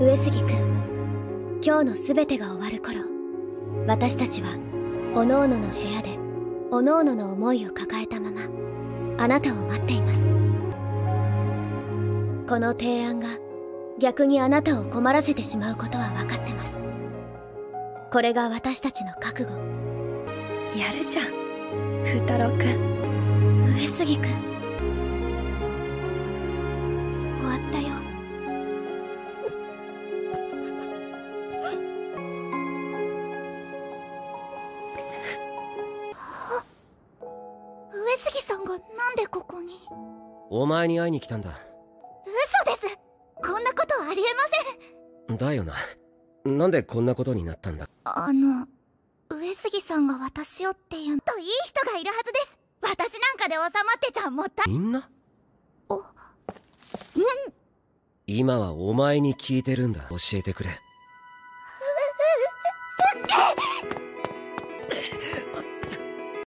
上杉君、今日の全てが終わる頃、私たちはおのおのの部屋でおのおのの思いを抱えたままあなたを待っています。この提案が逆にあなたを困らせてしまうことは分かってます。これが私たちの覚悟。やるじゃん風太郎君。上杉君、終わったよ。上杉さんがなんでここに？お前に会いに来たんだ。嘘です。こんなことありえません。だよな。なんでこんなことになったんだ。上杉さんが私をっていうといい人がいるはずです。私なんかで収まってちゃもったい。みんなお、うん、今はお前に聞いてるんだ。教えてくれ。